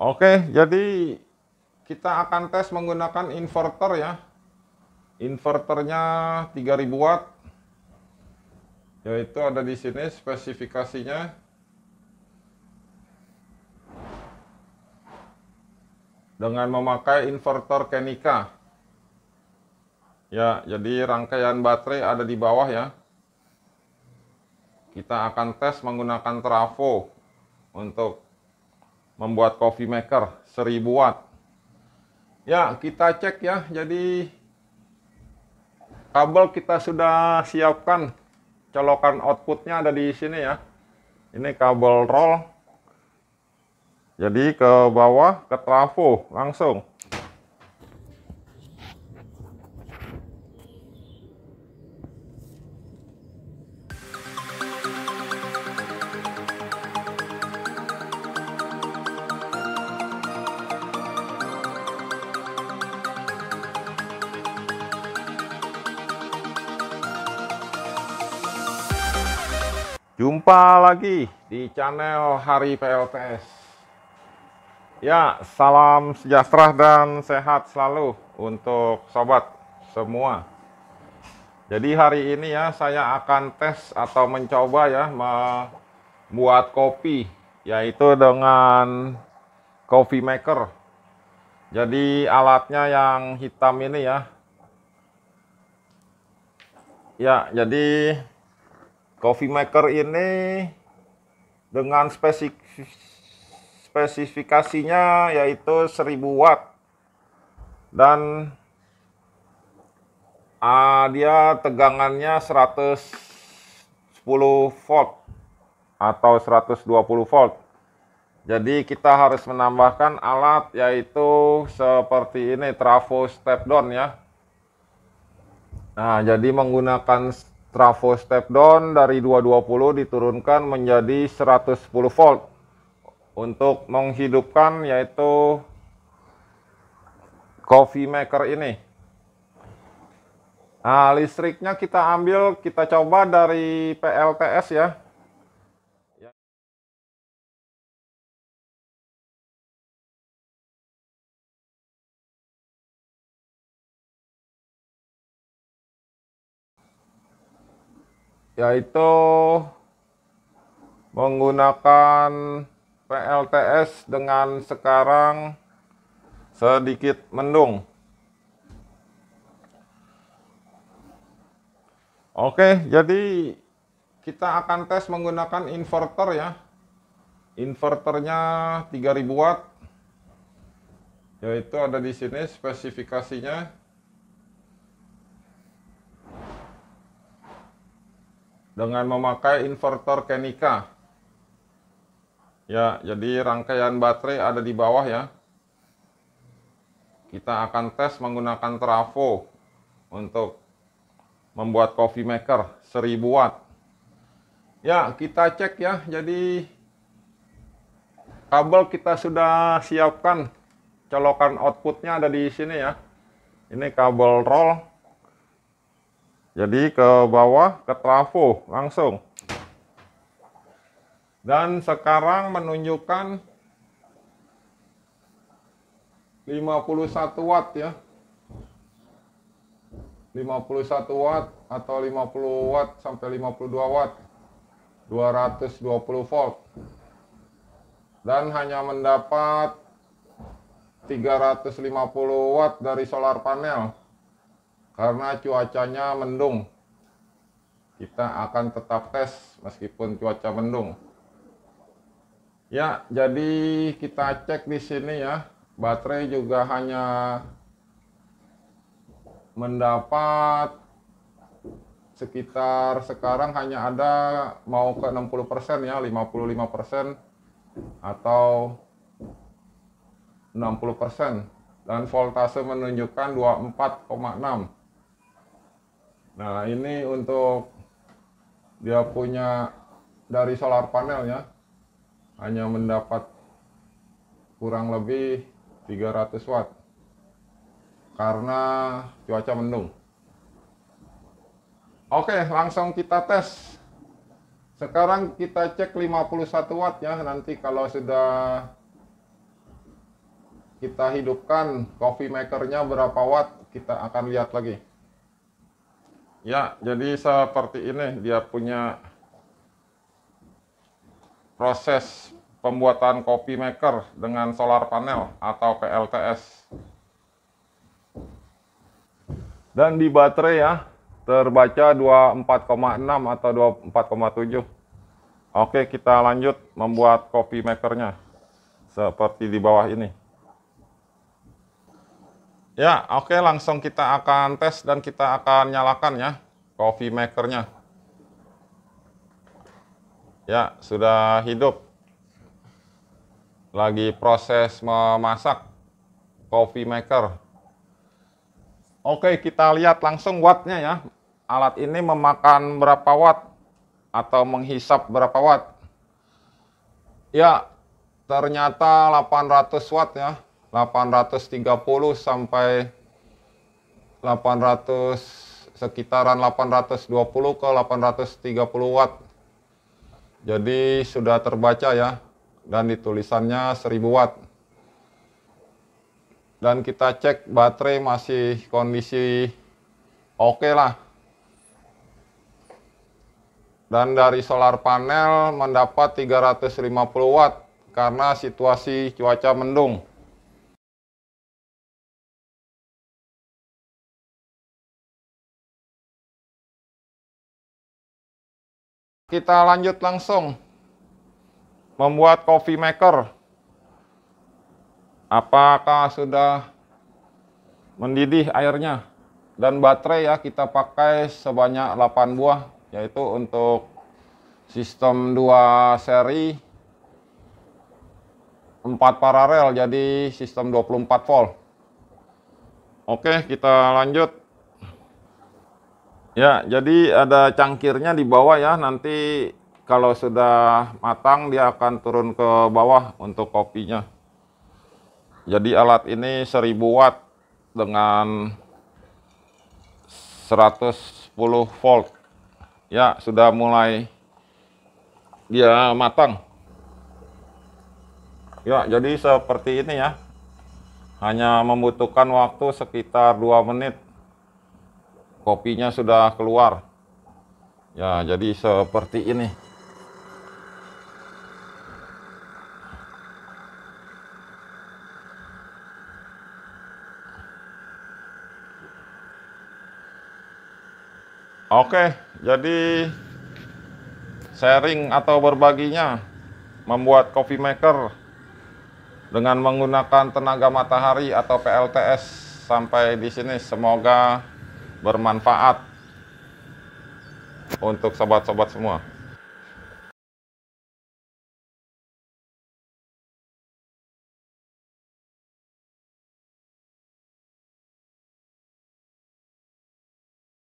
Oke, jadi kita akan tes menggunakan inverter ya. Inverternya 3000 watt. Yaitu ada di sini spesifikasinya. Dengan memakai inverter Kenika. Ya, jadi rangkaian baterai ada di bawah ya. Kita akan tes menggunakan trafo untuk membuat coffee maker 1000 watt. Ya, kita cek ya. Jadi kabel kita sudah siapkan, colokan outputnya ada di sini ya. Ini kabel roll, jadi ke bawah ke trafo langsung. Jumpa lagi di channel Hari PLTS. Ya, salam sejahtera dan sehat selalu untuk sobat semua. Jadi hari ini ya, saya akan tes atau mencoba ya membuat kopi, yaitu dengan coffee maker. Jadi alatnya yang hitam ini ya. Ya, jadi coffee maker ini dengan spesifikasinya yaitu 1000 watt. Dan dia tegangannya 110 volt atau 120 volt. Jadi kita harus menambahkan alat yaitu seperti ini, trafo step down ya. Nah, jadi menggunakan trafo step down dari 220 diturunkan menjadi 110 volt untuk menghidupkan yaitu coffee maker ini. Nah, listriknya kita ambil, kita coba dari PLTS ya. Yaitu menggunakan PLTS dengan sekarang sedikit mendung. Oke, jadi kita akan tes menggunakan inverter ya. Inverternya 3000 watt. Yaitu ada di sini spesifikasinya. Dengan memakai inverter Kenika. Ya, jadi rangkaian baterai ada di bawah ya. Kita akan tes menggunakan trafo untuk membuat coffee maker 1000 watt. Ya, kita cek ya. Jadi kabel kita sudah siapkan, colokan outputnya ada di sini ya. Ini kabel roll, jadi ke bawah ke trafo langsung. Dan sekarang menunjukkan 51 watt ya. 51 watt atau 50 watt sampai 52 watt. 220 volt. Dan hanya mendapat 350 watt dari solar panel. Karena cuacanya mendung, kita akan tetap tes meskipun cuaca mendung. Ya, jadi kita cek di sini ya. Baterai juga hanya mendapat sekitar sekarang hanya ada mau ke 60% ya, 55% atau 60%. Dan voltase menunjukkan 24,6. Nah, ini untuk dia punya dari solar panelnya hanya mendapat kurang lebih 300 watt karena cuaca mendung. Oke, langsung kita tes. Sekarang kita cek 51 watt ya. Nanti kalau sudah kita hidupkan coffee makernya berapa watt, kita akan lihat lagi. Ya, jadi seperti ini dia punya proses pembuatan coffee maker dengan solar panel atau PLTS. Dan di baterai ya, terbaca 24,6 atau 24,7. Oke, kita lanjut membuat coffee makernya seperti di bawah ini. Ya, oke, langsung kita akan tes dan kita akan nyalakan ya coffee makernya. Ya, sudah hidup. Lagi proses memasak coffee maker. Oke, kita lihat langsung wattnya ya. Alat ini memakan berapa watt atau menghisap berapa watt. Ya, ternyata 800 watt ya. 830 sampai 800, sekitaran 820 ke 830 watt. Jadi sudah terbaca ya, dan ditulisannya 1000 watt. Dan kita cek baterai masih kondisi oke lah. Dan dari solar panel mendapat 350 watt karena situasi cuaca mendung. Kita lanjut langsung membuat coffee maker. Apakah sudah mendidih airnya? Dan baterai ya kita pakai sebanyak 8 buah, yaitu untuk sistem 2 seri 4 paralel, jadi sistem 24 volt. Oke, kita lanjut. Ya, jadi ada cangkirnya di bawah ya, nanti kalau sudah matang dia akan turun ke bawah untuk kopinya. Jadi alat ini 1000 watt dengan 110 volt. Ya, sudah mulai dia matang. Ya, jadi seperti ini ya. Hanya membutuhkan waktu sekitar 2 menit. Kopinya sudah keluar. Ya, jadi seperti ini. Oke, jadi sharing atau berbaginya membuat coffee maker dengan menggunakan tenaga matahari atau PLTS sampai di sini. Semoga bermanfaat untuk sobat-sobat semua.